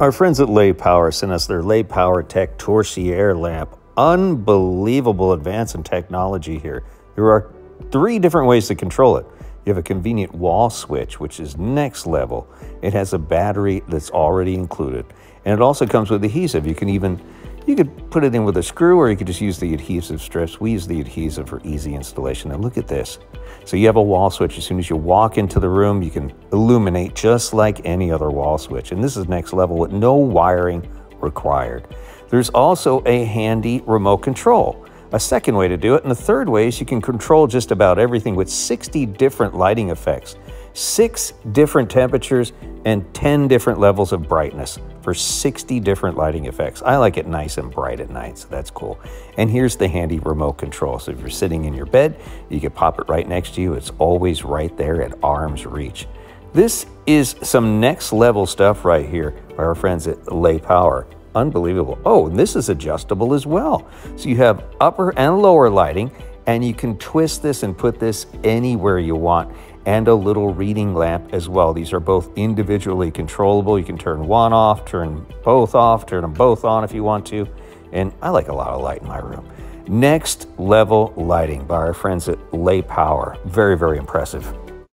Our friends at LePower sent us their LePower Tech Torsier lamp. Unbelievable advance in technology here. There are three different ways to control it. You have a convenient wall switch, which is next level. It has a battery that's already included. And it also comes with adhesive. You could put it in with a screw, or you could just use the adhesive strips. We use the adhesive for easy installation. And look at this. So you have a wall switch. As soon as you walk into the room, you can illuminate just like any other wall switch. And this is next level with no wiring required. There's also a handy remote control. A second way to do it, and the third way is you can control just about everything with 60 different lighting effects, 6 different temperatures, and 10 different levels of brightness for 60 different lighting effects. I like it nice and bright at night, so that's cool. And here's the handy remote control. So if you're sitting in your bed, you can pop it right next to you. It's always right there at arm's reach. This is some next level stuff right here by our friends at LePower. Unbelievable. Oh, and this is adjustable as well. So you have upper and lower lighting, and you can twist this and put this anywhere you want, and a little reading lamp as well. These are both individually controllable. You can turn one off, turn both off, turn them both on if you want to. And I like a lot of light in my room. Next level lighting by our friends at LePower. Very, very impressive.